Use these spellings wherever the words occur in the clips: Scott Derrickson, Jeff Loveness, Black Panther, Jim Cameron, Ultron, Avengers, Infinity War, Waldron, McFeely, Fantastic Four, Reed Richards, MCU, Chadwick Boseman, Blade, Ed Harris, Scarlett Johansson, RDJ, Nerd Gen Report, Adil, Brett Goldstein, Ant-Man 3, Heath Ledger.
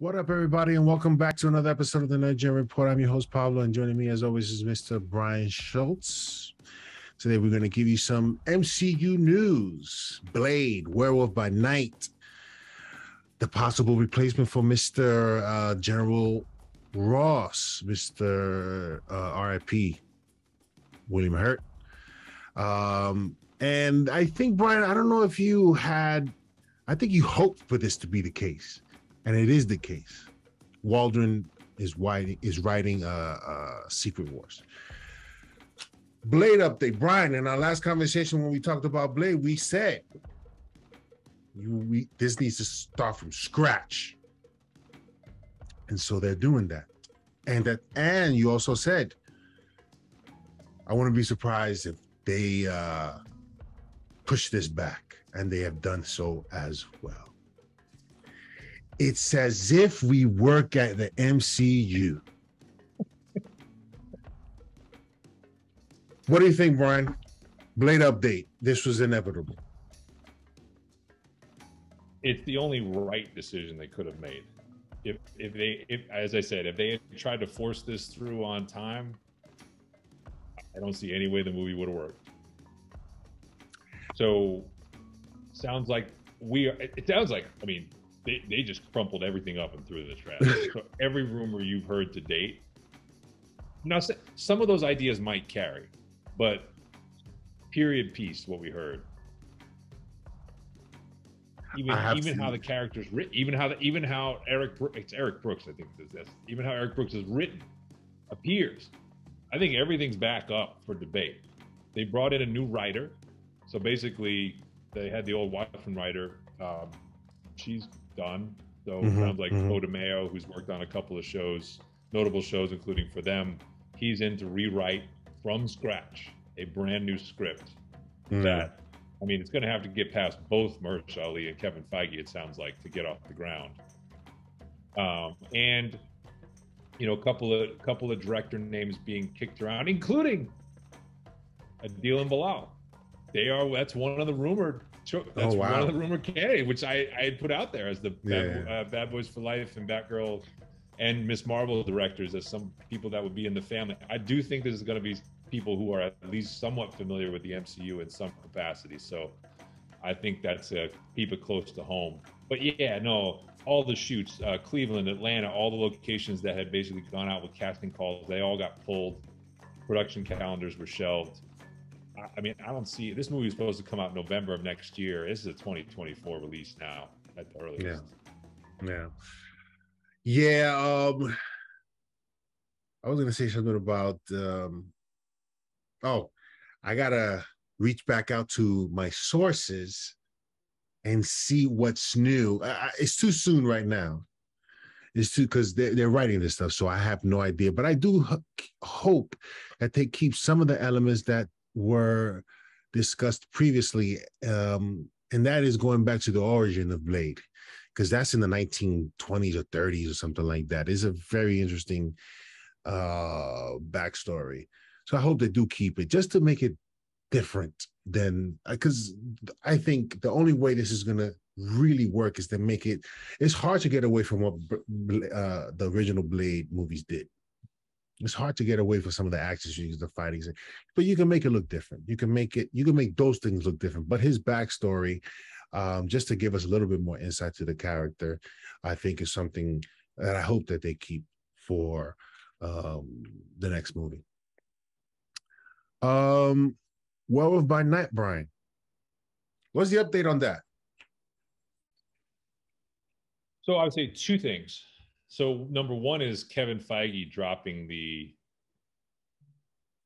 What up, everybody, and welcome back to another episode of the Nerd Gen Report. I'm your host, Pablo, and joining me, as always, is Mr. Brian Schultz. Today, we're going to give you some MCU news. Blade, Werewolf by Night, the possible replacement for Mr. General Ross, Mr. R.I.P. William Hurt. And I think, Brian, I don't know if you had, I think you hoped for this to be the case. And it is the case. Waldron is writing Secret Wars. Blade update. Brian, in our last conversation when we talked about Blade, we said this needs to start from scratch. And so they're doing that. And you also said, I wouldn't be surprised if they push this back. And they have done so as well. It's as if we work at the MCU. What do you think, Brian? Blade update. This was inevitable. It's the only right decision they could have made. If as I said, if they had tried to force this through on time, I don't see any way the movie would have worked. So, sounds like I mean, They just crumpled everything up and threw it in the trash. So every rumor you've heard to date. Now, some of those ideas might carry, but period piece, what we heard. Even how the character's written, even how Eric Brooks, I think this, even how Eric Brooks is written, appears. I think everything's back up for debate. They brought in a new writer, so basically they had the old Watson writer. She's done. So it sounds like Ode Mayo, who's worked on a couple of shows, notable shows, including for them, he's in to rewrite from scratch a brand new script that, I mean, it's going to have to get past both Merch Ali and Kevin Feige, it sounds like, to get off the ground. And, you know, a couple of director names being kicked around, including Adil and Bilal. That's one of the rumored. Sure. That's one of the rumor candidates, which I had put out there as the Bad Boys for Life and Batgirl and Miss Marvel directors, as some people that would be in the family. I do think this is going to be people who are at least somewhat familiar with the MCU in some capacity. So I think that's keep it close to home. But yeah, no, all the shoots, Cleveland, Atlanta, all the locations that had basically gone out with casting calls, they all got pulled. Production calendars were shelved. I mean, I don't see this movie is supposed to come out in November of next year. This is a 2024 release now at the earliest. I was gonna say something about I gotta reach back out to my sources and see what's new. It's too soon right now. It's too, because they're writing this stuff, so I have no idea. But I do hope that they keep some of the elements that were discussed previously, and that is going back to the origin of Blade, because that's in the 1920s or 30s or something like that. It's a very interesting backstory. So I hope they do keep it, just to make it different than, because I think the only way this is going to really work is to make it, it's hard to get away from what the original Blade movies did. It's hard to get away from some of the actions, the fighting, but you can make it look different. You can make those things look different. But his backstory, just to give us a little bit more insight to the character, I think is something that I hope that they keep for the next movie. Werewolf by Night, Brian. What's the update on that? So I would say two things. So number one is Kevin Feige dropping the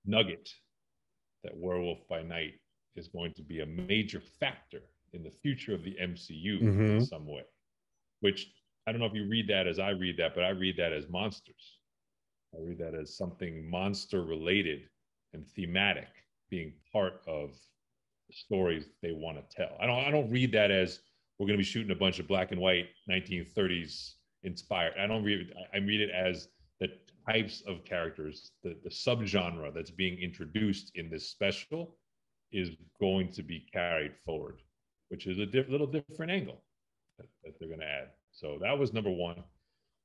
nugget that Werewolf by Night is going to be a major factor in the future of the MCU in some way, which I don't know if you read that as I read that, but I read that as monsters. I read that as something monster related and thematic being part of the stories they want to tell. I don't read that as we're going to be shooting a bunch of black and white 1930s inspired. I read it as the types of characters, the subgenre that's being introduced in this special is going to be carried forward, which is a little different angle that they're going to add. So that was number one.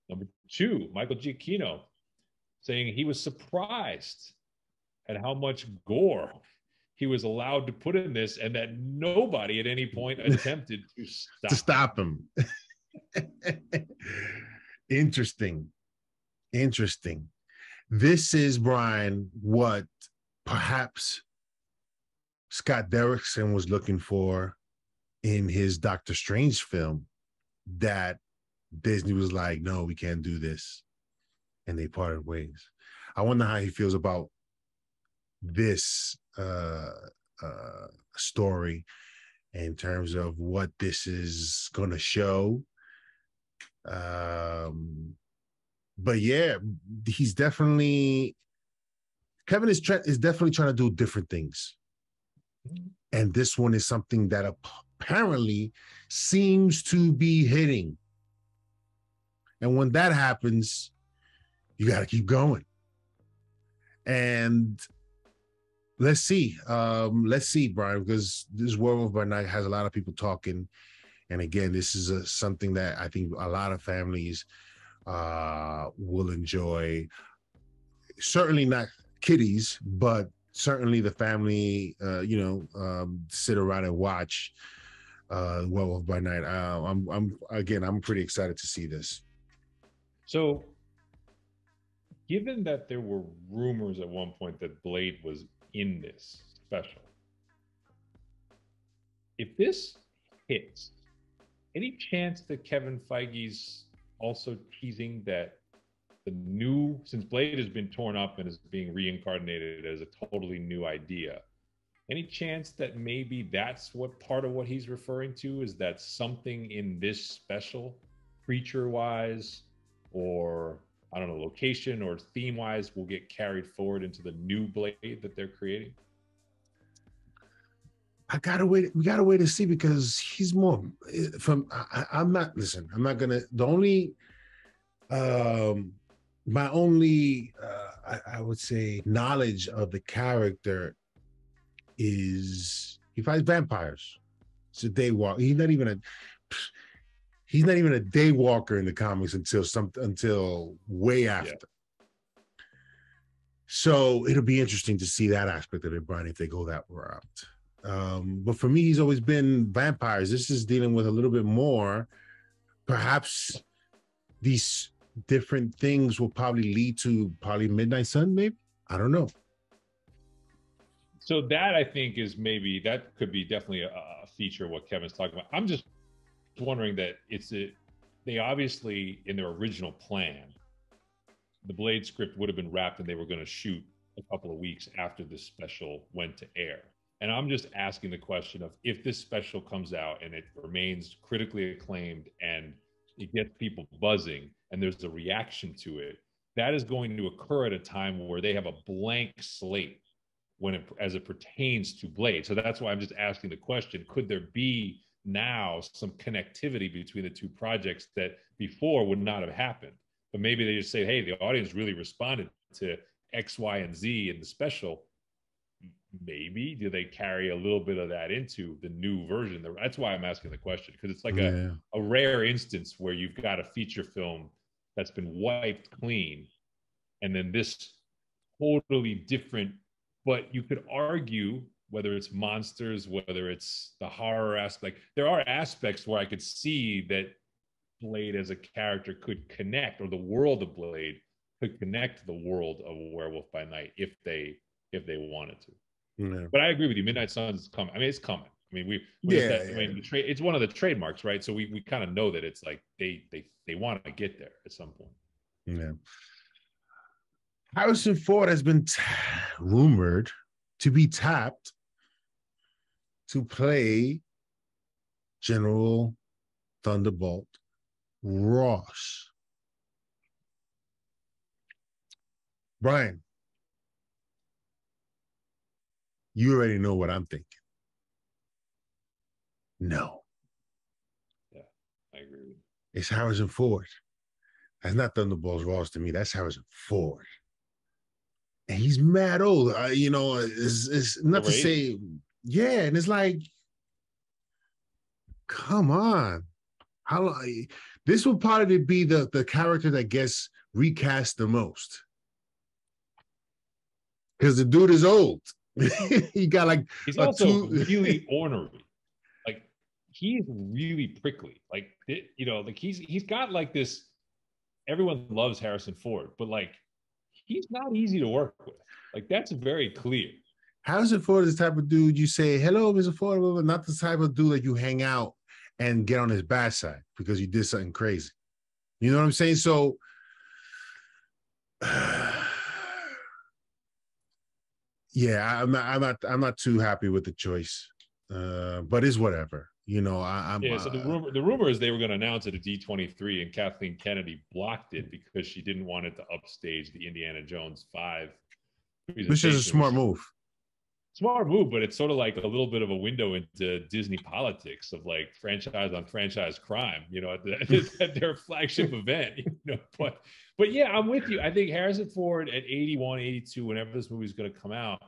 Number 2, Michael Giacchino saying he was surprised at how much gore he was allowed to put in this, and that nobody at any point attempted to stop him. Interesting. This is, Brian, what perhaps Scott Derrickson was looking for in his Doctor Strange film, that Disney was like, no, we can't do this. And they parted ways. I wonder how he feels about this story in terms of what this is going to show. But yeah, he's definitely, Kevin is definitely trying to do different things. And this one is something that apparently seems to be hitting. And when that happens, you got to keep going. And let's see, Brian, because this Werewolf by Night has a lot of people talking. And again, this is something that I think a lot of families will enjoy. Certainly not kiddies, but certainly the family, sit around and watch Werewolf by Night. I'm pretty excited to see this. So, given that there were rumors at one point that Blade was in this special, if this hits, any chance that Kevin Feige's also teasing that the new, since Blade has been torn up and is being reincarnated as a totally new idea, any chance that maybe that's what part of what he's referring to is that something in this special, creature-wise, or I don't know, location or theme-wise, will get carried forward into the new Blade that they're creating? We gotta wait to see, because he's more from. I'm not gonna. The only, my only, I would say, knowledge of the character is he fights vampires. It's a day walk. He's not even a day walker in the comics until way after. Yeah. So it'll be interesting to see that aspect of it, Brian, if they go that route. But for me, he's always been vampires. This is dealing with a little bit more. Perhaps these different things will probably lead to Midnight Sun, maybe? I don't know. So that, I think, is maybe, that could be definitely a feature of what Kevin's talking about. I'm just wondering that they obviously, in their original plan, the Blade script would have been wrapped and they were going to shoot a couple of weeks after this special went to air. And I'm just asking the question of, if this special comes out and it remains critically acclaimed and it gets people buzzing and there's a reaction to it, that is going to occur at a time where they have a blank slate as it pertains to Blade. So that's why I'm just asking the question, could there be now some connectivity between the two projects that before would not have happened? But maybe they just say, hey, the audience really responded to X, Y, and Z in the special. Maybe do they carry a little bit of that into the new version? That's why I'm asking the question, because it's like a rare instance where you've got a feature film that's been wiped clean, and then this totally different, but you could argue, whether it's monsters, whether it's the horror aspect, there are aspects where I could see that Blade as a character could connect, or the world of Blade could connect the world of Werewolf by Night if they wanted to. Yeah. But I agree with you. Midnight Suns is coming. I mean, it's coming. I mean, it's one of the trademarks, right? So we kind of know that it's like they want to get there at some point. Yeah. Harrison Ford has been rumored to be tapped to play General Thunderbolt Ross. Brian, you already know what I'm thinking. No. Yeah, I agree with you. It's Harrison Ford. That's not Thunderbolt Ross to me. That's Harrison Ford. And he's mad old. It's not to say, yeah. And it's like, come on. How long? This will probably be the character that gets recast the most. Because the dude is old. He got like... He's also really ornery. Like, he's really prickly. Like, you know, like he's got like this... Everyone loves Harrison Ford, but like, he's not easy to work with. Like, that's very clear. Harrison Ford is the type of dude you say, hello, Mr. Ford, but not the type of dude that you hang out and get on his bad side because you did something crazy. You know what I'm saying? So... Yeah, I'm not too happy with the choice, but it's whatever. You know, so the rumor is they were going to announce it at D23, and Kathleen Kennedy blocked it because she didn't want it to upstage the Indiana Jones 5. Which is a smart move. Smart move, but it's sort of like a little bit of a window into Disney politics of like franchise on franchise crime. You know, at their flagship event. You know, but yeah, I'm with you. I think Harrison Ford at 81, 82, whenever this movie is going to come out,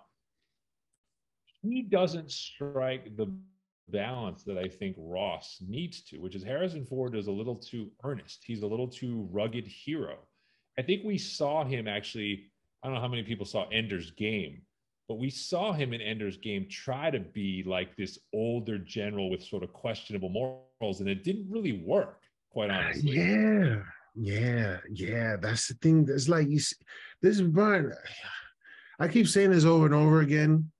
he doesn't strike the balance that I think Ross needs to, which is Harrison Ford is a little too earnest. He's a little too rugged hero. I think we saw him actually. I don't know how many people saw Ender's Game. But we saw him in Ender's Game try to be like this older general with sort of questionable morals, and it didn't really work, quite honestly. Yeah. That's the thing. That's like, this is Brian. I keep saying this over and over again.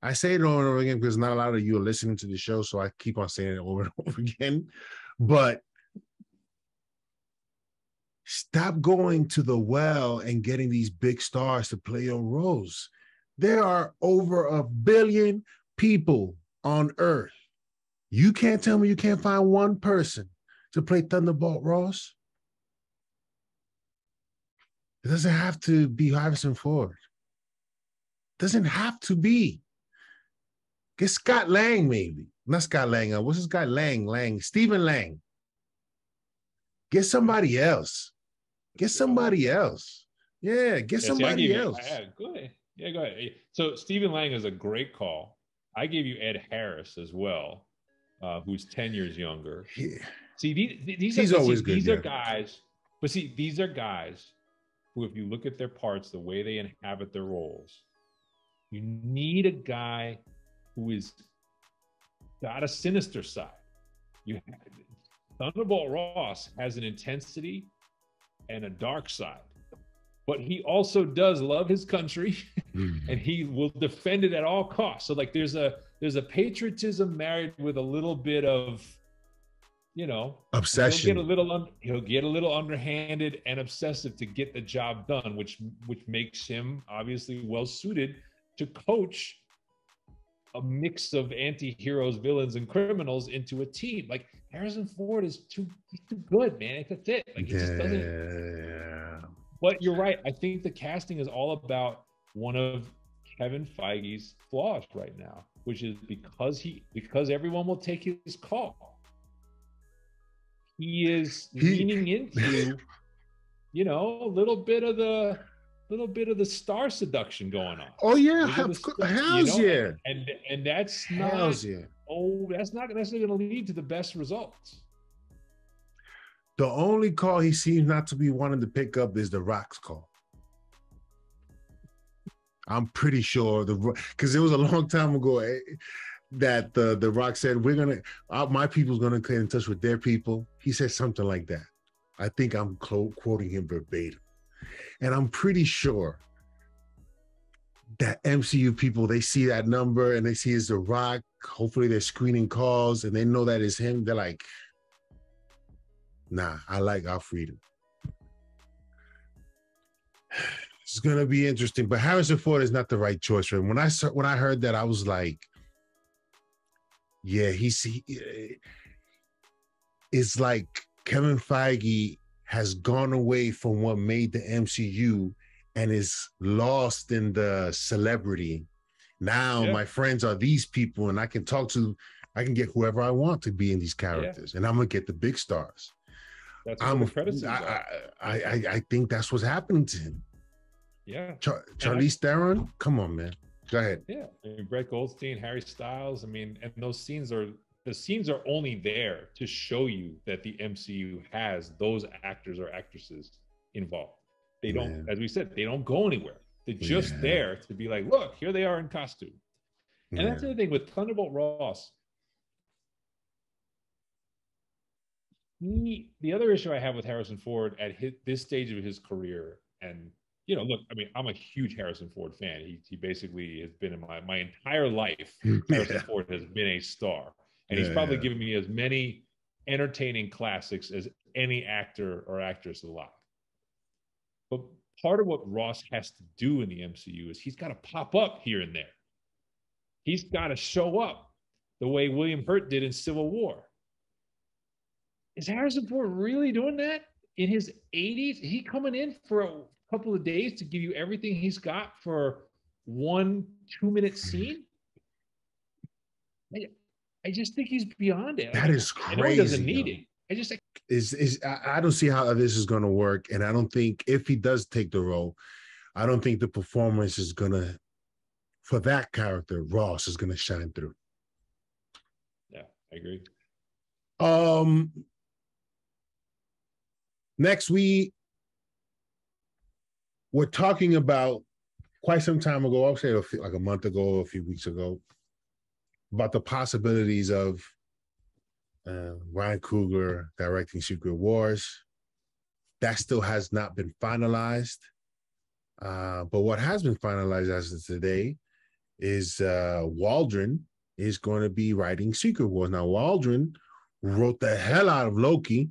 I say it over and over again because not a lot of you are listening to the show, so I keep on saying it over and over again. But stop going to the well and getting these big stars to play your roles. There are over 1 billion people on Earth. You can't tell me you can't find one person to play Thunderbolt Ross. It doesn't have to be Harrison Ford. It doesn't have to be. Get Scott Lang, maybe. Not Scott Lang. What's this guy? Lang. Stephen Lang. Get somebody else. Get somebody else. Yeah, get somebody else. Good. Yeah, go ahead. So Stephen Lang is a great call. I gave you Ed Harris as well, who's 10 years younger. Yeah. See, these are guys, but see, these are guys who, if you look at their parts, the way they inhabit their roles, you need a guy who is got a sinister side. Thunderbolt Ross has an intensity and a dark side, but he also does love his country and he will defend it at all costs. So like there's a patriotism married with a little bit of, you know, obsession. He'll get a little underhanded and obsessive to get the job done, which makes him obviously well suited to coach a mix of anti-heroes, villains, and criminals into a team. Like Harrison Ford is too good, man. That's it. Like it just doesn't. But you're right. I think the casting is all about one of Kevin Feige's flaws right now, which is because everyone will take his call. He is leaning into, you know, a little bit of the star seduction going on. Oh yeah, hell's yeah. And that's not. Oh, that's not necessarily going to lead to the best results. The only call he seems not to be wanting to pick up is the Rock's call. I'm pretty sure because it was a long time ago that the Rock said we're gonna my people's gonna get in touch with their people. He said something like that. I think I'm quoting him verbatim. And I'm pretty sure that MCU people, they see that number and they see it's The Rock. Hopefully they're screening calls and they know that it's him. They're like, nah, I like our freedom. It's going to be interesting. But Harrison Ford is not the right choice for him. When I heard that, I was like, yeah, it's like Kevin Feige has gone away from what made the MCU and is lost in the celebrity. Now my friends are these people and I can get whoever I want to be in these characters and I'm going to get the big stars. That's I think that's what's happening to him. Yeah. Charlize Theron? Come on, man. Go ahead. Yeah. I mean, Brett Goldstein, Harry Styles. I mean, and those scenes are the scenes are only there to show you that the MCU has those actors or actresses involved. They don't, as we said, they don't go anywhere. They're just there to be like, look, here they are in costume. And that's the thing with Thunderbolt Ross. The other issue I have with Harrison Ford at this stage of his career, and you know, look, I mean, I'm a huge Harrison Ford fan. He basically has been in my entire life. Harrison Ford has been a star, and he's probably given me as many entertaining classics as any actor or actress alive. But part of what Ross has to do in the MCU is he's got to pop up here and there. He's got to show up the way William Hurt did in Civil War. Is Harrison Ford really doing that in his 80s? He coming in for a couple of days to give you everything he's got for 1 2-minute scene? I just think he's beyond it. That is crazy. I know he doesn't need it. I don't see how this is going to work, and I don't think if he does take the role, I don't think the performance is going to, for that character, Ross is going to shine through. Yeah, I agree. Next, we were talking about quite some time ago, I'll say like a month ago, or a few weeks ago, about the possibilities of Ryan Coogler directing Secret Wars. That still has not been finalized. But what has been finalized as of today is Waldron is going to be writing Secret Wars. Now, Waldron wrote the hell out of Loki,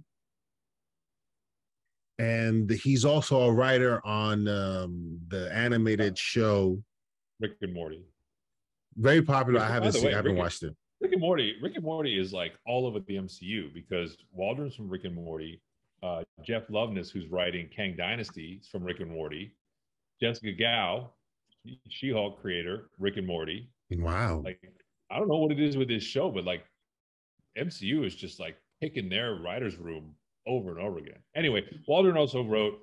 and he's also a writer on the animated show Rick and Morty. Very popular. I haven't watched it. Rick and Morty is like all over the MCU because Waldron's from Rick and Morty. Jeff Loveness, who's writing Kang Dynasty, is from Rick and Morty. Jessica Gao, She-Hulk creator, Rick and Morty. Wow. Like, I don't know what it is with this show, but like MCU is just like picking their writer's room over and over again. Anyway, Waldron also wrote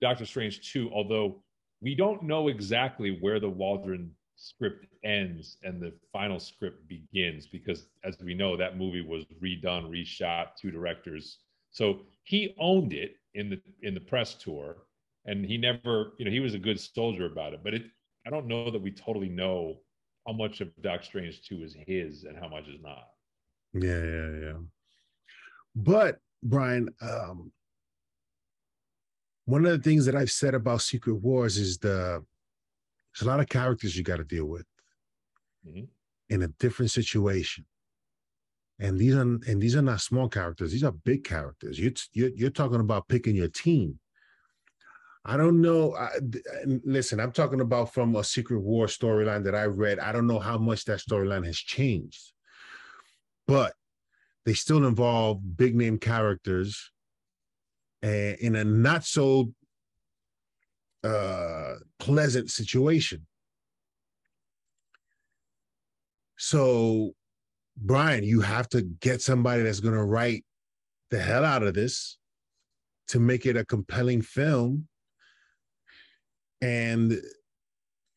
Doctor Strange 2, although we don't know exactly where the Waldron script ends and the final script begins, because as we know, that movie was redone, reshot, 2 directors. So he owned it in the press tour, and he never, you know, he was a good soldier about it, but I don't know that we totally know how much of Doctor Strange 2 is his and how much is not. Yeah. But Brian, one of the things that I've said about Secret Wars is there's a lot of characters you got to deal with in a different situation, and these are not small characters; these are big characters. You're talking about picking your team. I don't know. Listen, I'm talking about from a Secret War storyline that I read. I don't know how much that storyline has changed, but they still involve big name characters, and in a not so pleasant situation. So, Brian, you have to get somebody that's going to write the hell out of this to make it a compelling film. And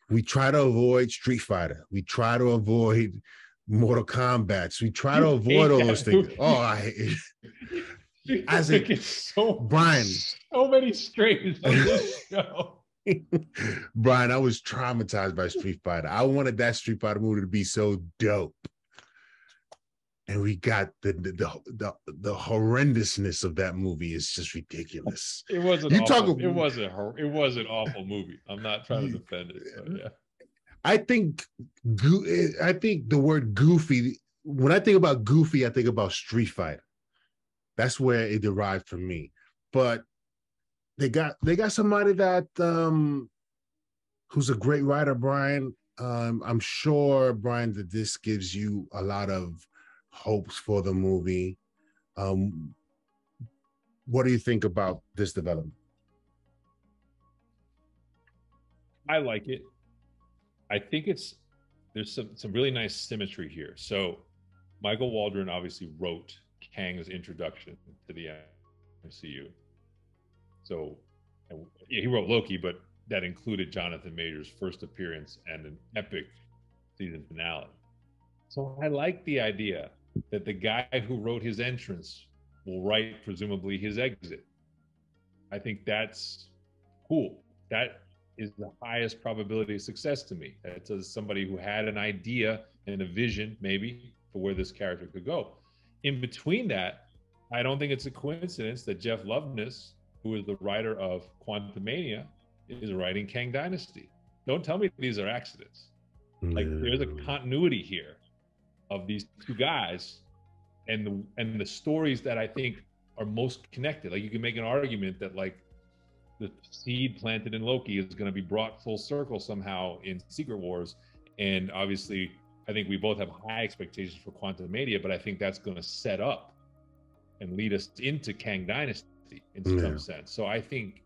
we try to avoid Street Fighter. We try to avoid Mortal Kombat. We try to avoid all those things. Oh, I hate it. As a, Brian, so many strings on this show. Brian, I was traumatized by Street Fighter. I wanted that Street Fighter movie to be so dope, and we got the horrendousness of that movie is just ridiculous. It wasn't. It was an awful movie. I'm not trying to defend it. So yeah, I think the word goofy. When I think about goofy, I think about Street Fighter. That's where it derived from me. But they got somebody that who's a great writer, Brian. I'm sure, Brian, that this gives you a lot of hopes for the movie. What do you think about this development? I like it. I think there's some really nice symmetry here. So Michael Waldron obviously wrote Kang's introduction to the MCU. So he wrote Loki, but that included Jonathan Majors' first appearance and an epic season finale. So I like the idea that the guy who wrote his entrance will write, presumably, his exit. I think that's cool. That is the highest probability of success to me. That's as somebody who had an idea and a vision, maybe, for where this character could go. In between that, I don't think it's a coincidence that Jeff Loveness, who is the writer of Quantumania, is writing Kang Dynasty. Don't tell me these are accidents. Like, there's a continuity here of these two guys and the stories that I think are most connected. Like, you can make an argument that, like, the seed planted in Loki is going to be brought full circle somehow in Secret Wars. And obviously, I think we both have high expectations for Quantumania, but I think that's going to set up and lead us into Kang Dynasty in some sense. So I think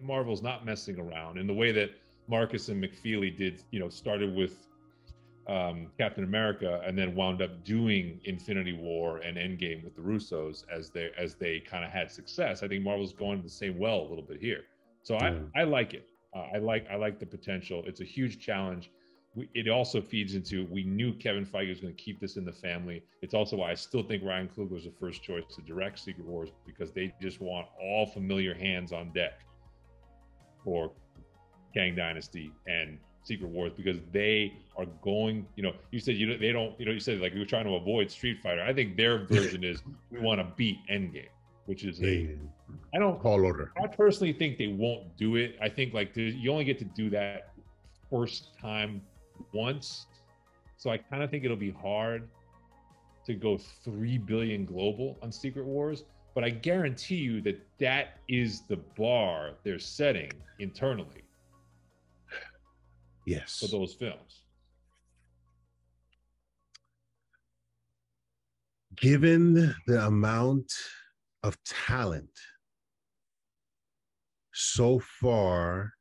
Marvel's not messing around in the way that Marcus and McFeely did, you know, started with Captain America and then wound up doing Infinity War and Endgame with the Russos as they kind of had success. I think Marvel's going the same well a little bit here. So I like it. I like the potential. It's a huge challenge. It also feeds into, we knew Kevin Feige was going to keep this in the family. It's also why I still think Ryan Coogler was the first choice to direct Secret Wars, because they just want all familiar hands on deck for Kang Dynasty and Secret Wars, because they are going, you know, you said, you know, they don't, you know, you said, like, we were trying to avoid Street Fighter. I think their version is, we want to beat Endgame, which is I don't call order. I personally think they won't do it. I think, like, you only get to do that first time once. So I kind of think it'll be hard to go 3 billion global on Secret Wars, but I guarantee you that that is the bar they're setting internally. Yes. For those films. Given the amount of talent so far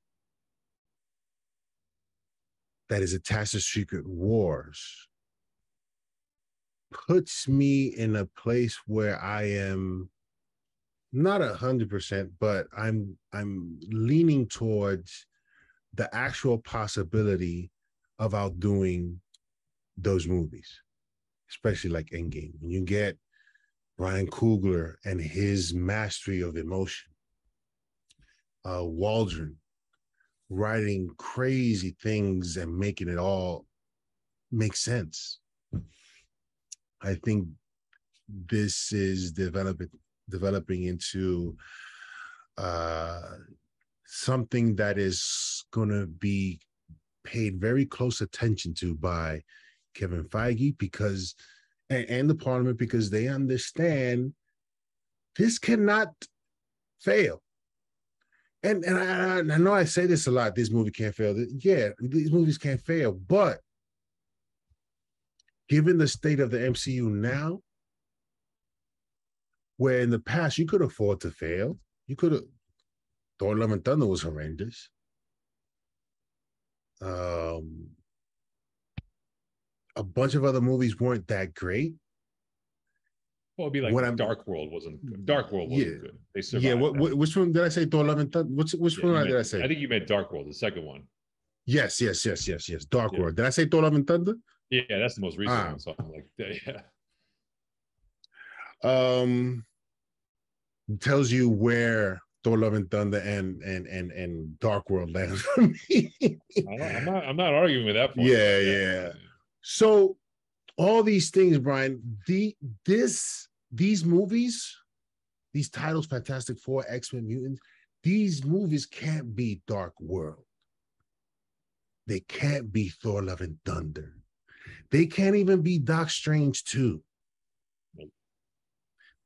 that is attached to Secret Wars, puts me in a place where I am not 100%, but I'm leaning towards the actual possibility of outdoing those movies, especially like Endgame. When you get Ryan Coogler and his mastery of emotion, Waldron writing crazy things and making it all make sense. I think this is developing into something that is going to be paid very close attention to by Kevin Feige, because, and the Parliament, because they understand this cannot fail. And I know I say this a lot, this movie can't fail. Yeah, these movies can't fail, but given the state of the MCU now, where in the past you could afford to fail, you could have, Thor: Love and Thunder was horrendous. A bunch of other movies weren't that great. Well, it'd be like Dark World wasn't good. They survived. Yeah, which one did I say? Thor: Love and Thunder. Which one did I say? I think you meant Dark World, the second one. Yes. Dark World. Did I say Thor: Love and Thunder? Yeah, that's the most recent one. So I'm like, yeah. Tells you where Thor: Love and Thunder and Dark World lands for me. I'm not arguing with that point. Yeah. So all these things, Brian, these movies, these titles, Fantastic Four, X-Men, Mutants, these movies can't be Dark World. They can't be Thor: Love and Thunder. They can't even be Doctor Strange 2.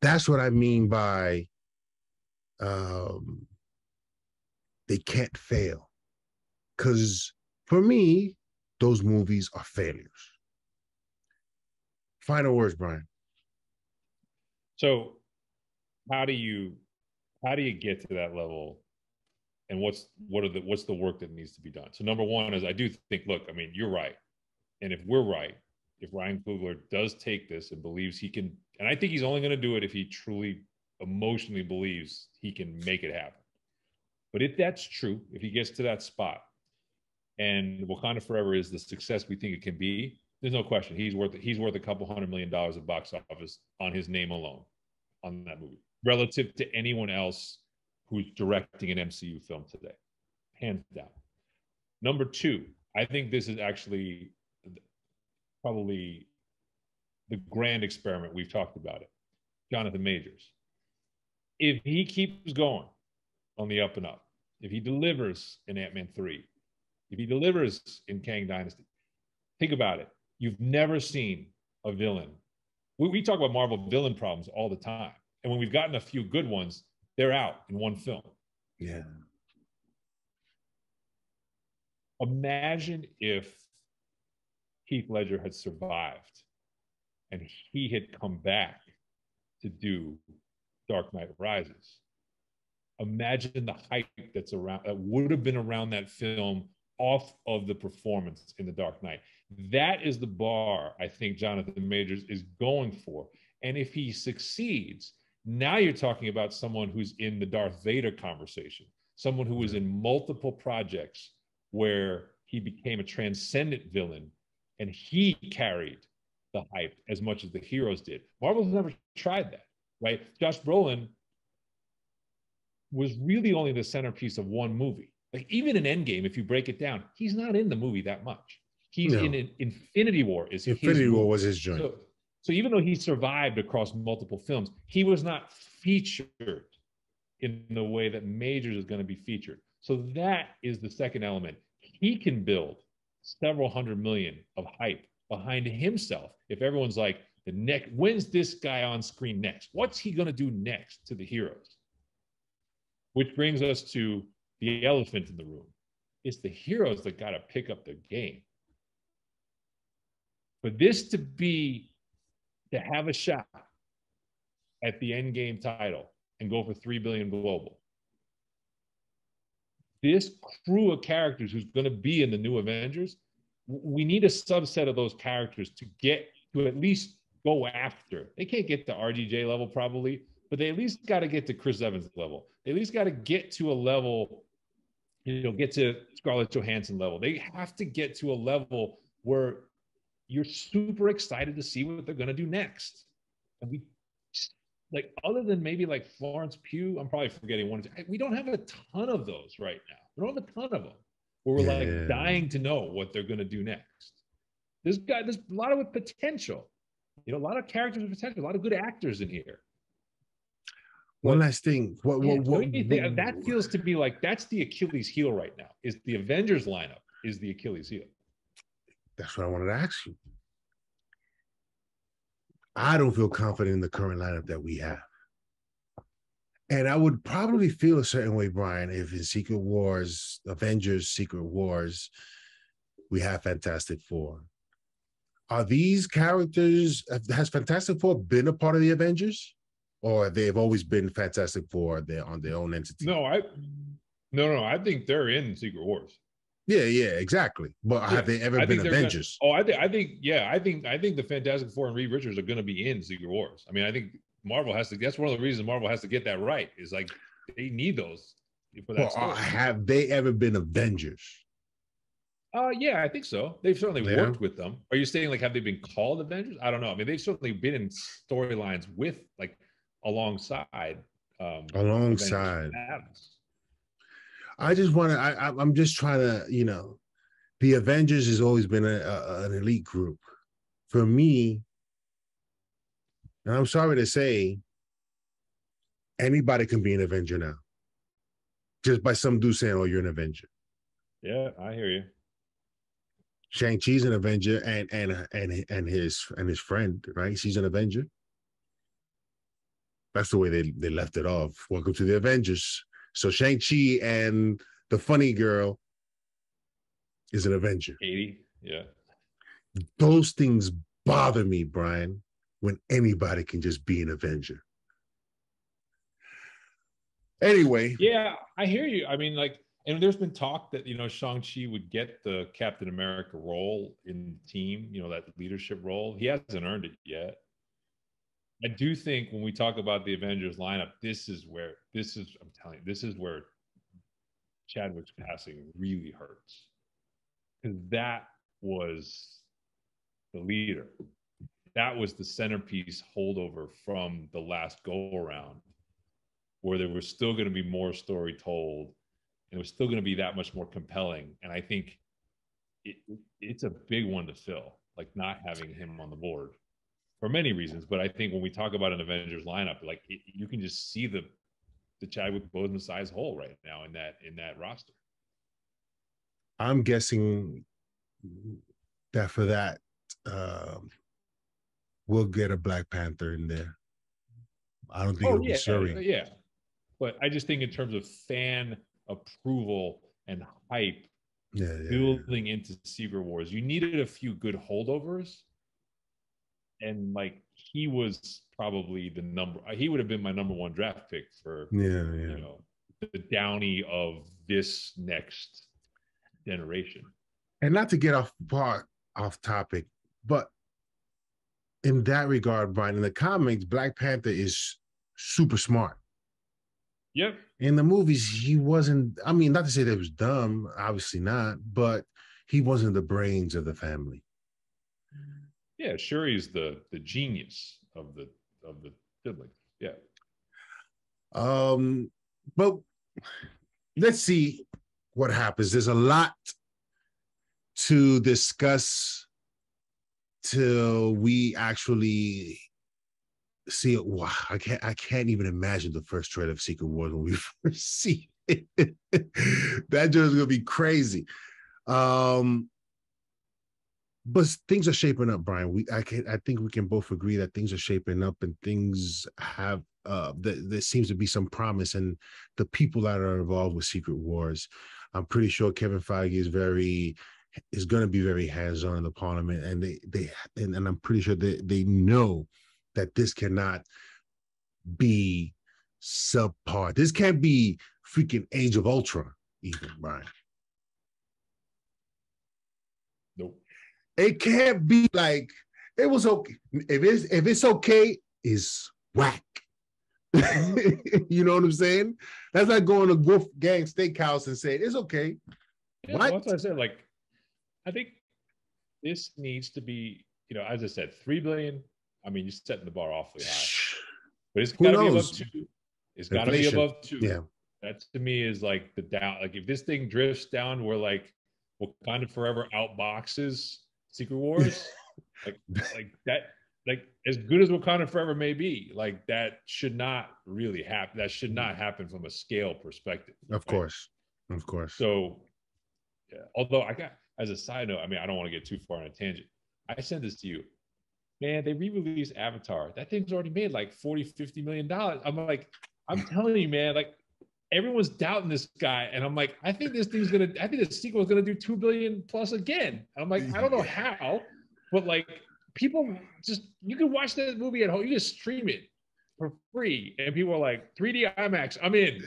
That's what I mean by they can't fail, because for me, those movies are failures. Final words, Brian. So, how do you get to that level, and what's the work that needs to be done? So, number one is, I do think, look, I mean, you're right, and if we're right, if Ryan Coogler does take this and believes he can, and I think he's only going to do it if he truly emotionally believes he can make it happen. But if that's true, if he gets to that spot and Wakanda Forever is the success we think it can be, there's no question he's worth $200 million of box office on his name alone on that movie relative to anyone else who's directing an MCU film today, hands down. Number two, I think this is actually probably the grand experiment. We've talked about it. Jonathan Majors. If he keeps going on the up and up, if he delivers in Ant-Man 3, if he delivers in Kang Dynasty, think about it. You've never seen a villain. We talk about Marvel villain problems all the time. And when we've gotten a few good ones, they're out in one film. Yeah. Imagine if Heath Ledger had survived and he had come back to do Dark Knight Rises. Imagine the hype that's around, that would have been around that film off of the performance in The Dark Knight. That is the bar I think Jonathan Majors is going for. And if he succeeds, now you're talking about someone who's in the Darth Vader conversation, someone who was in multiple projects where he became a transcendent villain and he carried the hype as much as the heroes did. Marvel's never tried that, right? Josh Brolin was really only the centerpiece of one movie. Like even in Endgame, if you break it down, he's not in the movie that much. He's in Infinity War. Infinity War was his joint. So even though he survived across multiple films, he was not featured in the way that Majors is going to be featured. So that is the second element. He can build several $100 million of hype behind himself. If everyone's like, when's this guy on screen next? What's he going to do next to the heroes? Which brings us to the elephant in the room. It's the heroes that got to pick up the game. For this to be, to have a shot at the Endgame title and go for $3 billion global, this crew of characters who's going to be in the new Avengers, we need a subset of those characters to get to at least go after. They can't get to RDJ level probably, but they at least got to get to Chris Evans level. They at least got to get to a level, get to Scarlett Johansson level. They have to get to a level where you're super excited to see what they're going to do next. And we, like, other than maybe like Florence Pugh, I'm probably forgetting one. We don't have a ton of those right now. We don't have a ton of them where we're like dying to know what they're going to do next. There's a lot of potential, a lot of characters with potential, a lot of good actors in here. One last thing. What that feels to be like, that's the Achilles heel right now, is the Avengers lineup is the Achilles heel. That's what I wanted to ask you. I don't feel confident in the current lineup that we have. And I would probably feel a certain way, Brian, if in Secret Wars, Avengers, Secret Wars, we have Fantastic Four. Are these characters, has Fantastic Four been a part of the Avengers? Or they've always been Fantastic Four, they're on their own entity? No, I think they're in Secret Wars. Yeah, exactly. But have they ever been Avengers? I think the Fantastic Four and Reed Richards are going to be in Secret Wars. I mean, I think Marvel has to. That's one of the reasons Marvel has to get that right. Is like they need those for that. Well, have they ever been Avengers? Yeah, I think so. They've certainly worked with them. Are you saying like have they been called Avengers? I don't know. I mean, they've certainly been in storylines with like alongside. I just want to, I'm just trying to, the Avengers has always been an elite group. For me, and I'm sorry to say, anybody can be an Avenger now. Just by some dude saying, oh, you're an Avenger. Yeah, I hear you. Shang-Chi's an Avenger and his friend, right? She's an Avenger. That's the way they left it off. Welcome to the Avengers. So Shang-Chi and the funny girl is an Avenger. 80, yeah. Those things bother me, Brian, when anybody can just be an Avenger. Anyway. Yeah, I hear you. I mean, like, and there's been talk that, Shang-Chi would get the Captain America role in the team, that leadership role. He hasn't earned it yet. I do think when we talk about the Avengers lineup, this is where Chadwick's passing really hurts. Because that was the leader. That was the centerpiece holdover from the last go around, where there was still going to be more story told, and it was still going to be that much more compelling. And I think it's a big one to fill, like not having him on the board for many reasons. But I think when we talk about an Avengers lineup, like you can just see the Chadwick Boseman size hole right now in that roster. I'm guessing that for that, we'll get a Black Panther in there. I don't think it'll be serious. Yeah. But I just think in terms of fan approval and hype building into Secret Wars, you needed a few good holdovers. And like he was probably he would have been my number one draft pick for you know, the Downey of this next generation. And not to get off topic, but in that regard, Brian, in the comics, Black Panther is super smart. Yep. In the movies, he wasn't. I mean, not to say that he was dumb, obviously not, but he wasn't the brains of the family. Yeah, sure, he's the genius of the siblings. Yeah. But let's see what happens. There's a lot to discuss till we actually see it. Wow, I can't even imagine the first trailer of Secret Wars when we first see it. That just gonna be crazy. But things are shaping up, Brian. I think we can both agree that things are shaping up, and things have there seems to be some promise. And the people that are involved with Secret Wars, I'm pretty sure Kevin Feige is going to be very hands-on in the parliament, and they I'm pretty sure they know that this cannot be subpar. This can't be freaking Age of Ultron, even, Brian. Nope. It can't be like it was okay. If it's okay, it's whack. You know what I'm saying? That's like going to Wolf Gang Steakhouse and saying it's okay. Yeah, what? Well, I said, like, I think this needs to be, you know, as I said, 3 billion. I mean, you're setting the bar awfully high, but it's got to be above 2. It's got to be above 2. Yeah, that to me is like the down. Like if this thing drifts down, we're like Wakanda Forever outboxes Secret Wars, like that. Like as good as Wakanda Forever may be, like that should not really happen. That should not happen from a scale perspective. Of course. So, yeah, although I got. As a side note, I mean, I don't want to get too far on a tangent. I sent this to you. Man, they re-released Avatar. That thing's already made like $40-50 million. I'm telling you, man, like everyone's doubting this guy. And I'm like, I think the sequel is gonna do 2 billion plus again. And I'm like, I don't know how, but like people just, you can watch that movie at home, you just stream it for free. And people are like, 3D IMAX, I'm in.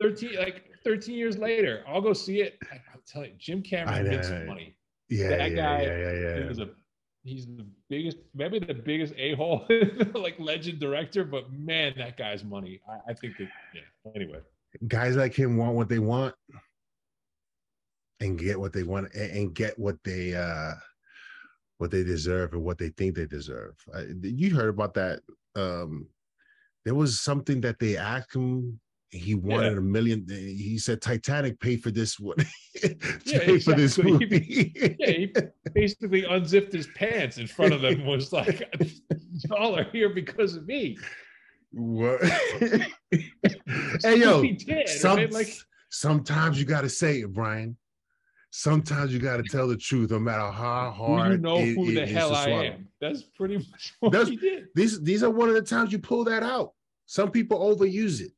13 years later, I'll go see it. I'm telling you, Jim Cameron did some money. That guy he's the biggest, maybe the biggest a-hole like legend director, but man, that guy's money. I think that, yeah, anyway. Guys like him want what they want and get what they want and get what they deserve and what they think they deserve. You heard about that. There was something that they asked him. He wanted $1 million. He said Titanic paid for this one. For this movie. He basically unzipped his pants in front of them and was like, y'all are here because of me. What? Hey, yo, sometimes you got to say it, Brian. Sometimes you got to tell the truth, no matter how hard. You know who the hell I am. That's pretty much what he did. These are one of the times you pull that out. Some people overuse it.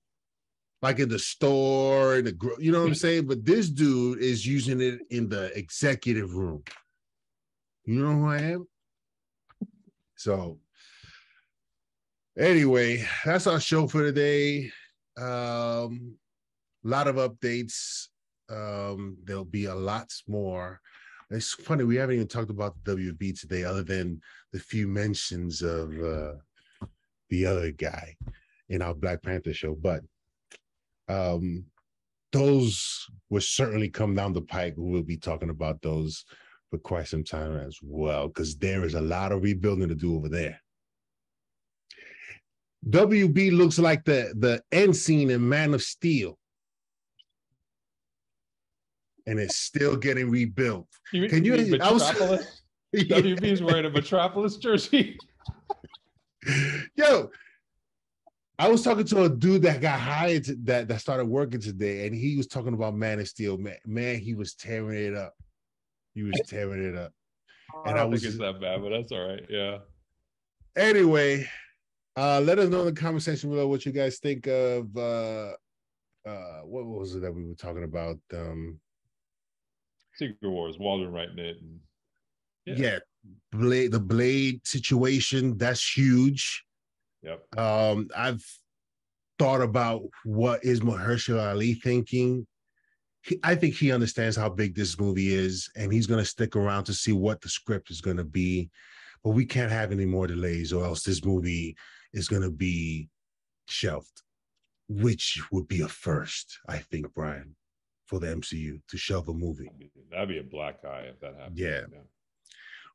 Like in the store, you know what I'm saying? But this dude is using it in the executive room. You know who I am? So anyway, that's our show for today. A lot of updates. There'll be a lot more. It's funny, we haven't even talked about the WB today other than the few mentions of the other guy in our Black Panther show, but those will certainly come down the pike. We'll be talking about those for quite some time as well, because there is a lot of rebuilding to do over there. WB looks like the end scene in Man of Steel. And it's still getting rebuilt. Can you Metropolis? Yeah. WB's wearing a Metropolis jersey. Yo, I was talking to a dude that got hired, that started working today, and he was talking about Man of Steel. Man, he was tearing it up. He was tearing it up. And I don't think it's that bad, but that's all right. Yeah. Anyway, let us know in the comment section below what you guys think of what was it that we were talking about? Secret Wars, Waldron writing it. And, yeah, Blade, the Blade situation, that's huge. Yep. I've thought about what is Mahershala Ali thinking. I think he understands how big this movie is, and he's going to stick around to see what the script is going to be. But we can't have any more delays, or else this movie is going to be shelved, which would be a first, I think, Brian, for the MCU to shelve a movie. That'd be a black eye if that happened. Yeah.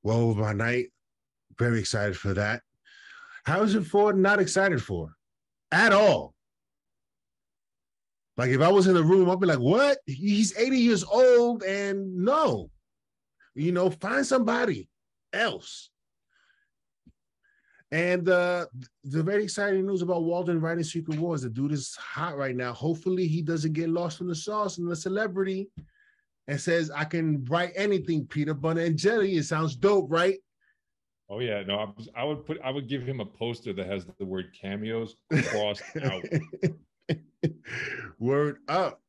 Well, by night, very excited for that. Harrison Ford, not excited for at all. Like, if I was in the room, I'd be like, what? He's 80 years old, and no. You know, find somebody else. And the very exciting news about Waldron writing Secret Wars, the dude is hot right now. Hopefully he doesn't get lost in the sauce and the celebrity and says, I can write anything, peanut butter and jelly. It sounds dope, right? Oh yeah, no, I would give him a poster that has the word cameos crossed out. Word up.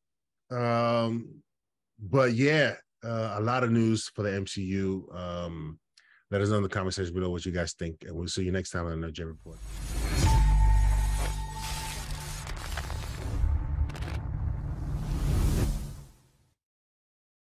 But yeah, a lot of news for the MCU. Let us know in the comment section below what you guys think, and we'll see you next time on the Nerd Gen Report.